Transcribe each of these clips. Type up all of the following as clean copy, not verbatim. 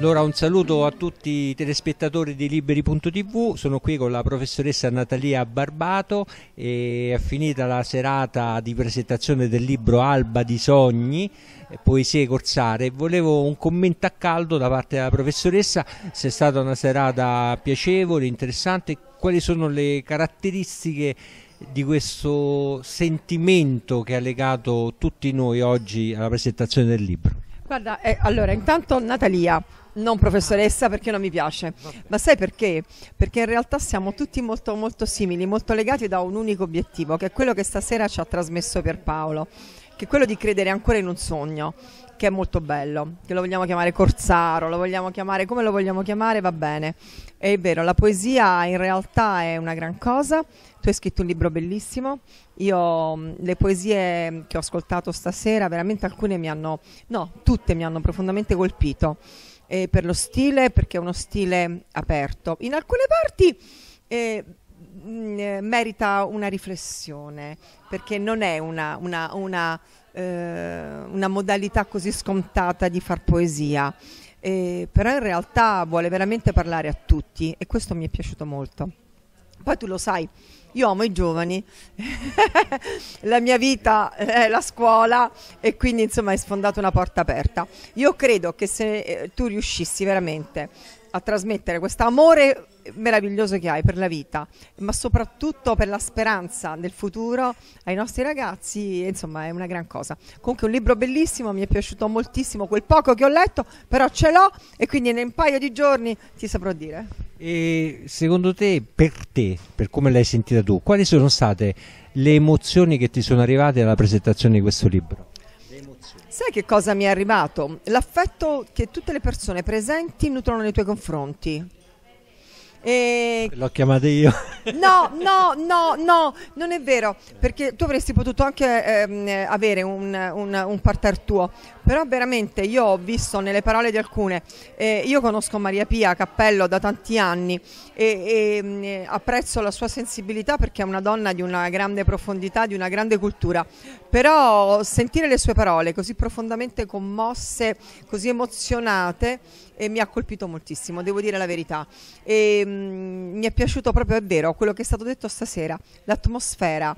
Allora un saluto a tutti i telespettatori di Liberi.tv, sono qui con la professoressa Natalia Barbato e è finita la serata di presentazione del libro Alba di Sogni, Poesie Corsare. Volevo un commento a caldo da parte della professoressa, se è stata una serata piacevole, interessante, quali sono le caratteristiche di questo sentimento che ha legato tutti noi oggi alla presentazione del libro? Guarda, allora intanto Natalia, non professoressa perché non mi piace, ma sai perché? Perché in realtà siamo tutti molto simili, molto legati da un unico obiettivo, che è quello che stasera ci ha trasmesso Pierpaolo, che è quello di credere ancora in un sogno, che è molto bello, che lo vogliamo chiamare Corzaro, lo vogliamo chiamare come lo vogliamo chiamare, va bene. È vero, la poesia in realtà è una gran cosa, tu hai scritto un libro bellissimo, io le poesie che ho ascoltato stasera, veramente alcune mi hanno, no, tutte mi hanno profondamente colpito, per lo stile, perché è uno stile aperto. In alcune parti merita una riflessione, perché non è una modalità così scontata di far poesia, però in realtà vuole veramente parlare a tutti e questo mi è piaciuto molto. Poi tu lo sai, io amo i giovani, la mia vita è la scuola e quindi insomma hai sfondato una porta aperta. Io credo che se tu riuscissi veramente a trasmettere questo amore meraviglioso che hai per la vita, ma soprattutto per la speranza del futuro ai nostri ragazzi, insomma è una gran cosa. Comunque un libro bellissimo, mi è piaciuto moltissimo quel poco che ho letto, però ce l'ho e quindi in un paio di giorni ti saprò dire. E secondo te, per come l'hai sentita tu, quali sono state le emozioni che ti sono arrivate alla presentazione di questo libro? Sai che cosa mi è arrivato? L'affetto che tutte le persone presenti nutrono nei tuoi confronti. L'ho chiamata io. No, non è vero, perché tu avresti potuto anche avere un parterre tuo, però veramente io ho visto nelle parole di alcune, io conosco Maria Pia Cappello da tanti anni e apprezzo la sua sensibilità perché è una donna di una grande profondità, di una grande cultura, però sentire le sue parole così profondamente commosse, così emozionate, mi ha colpito moltissimo, devo dire la verità, mi è piaciuto proprio, è vero, quello che è stato detto stasera, l'atmosfera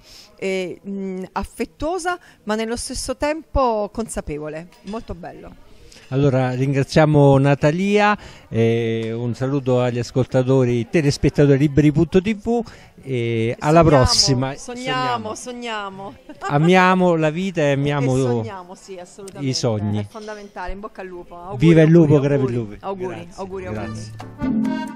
affettuosa ma nello stesso tempo consapevole, molto bello. Allora ringraziamo Natalia, un saluto agli ascoltatori telespettatori Liberi.tv e alla prossima. Sogniamo. Amiamo la vita e amiamo sì, i sogni. È fondamentale, in bocca al lupo. Auguri, viva il lupo, crepi il lupo. Auguri. Grazie.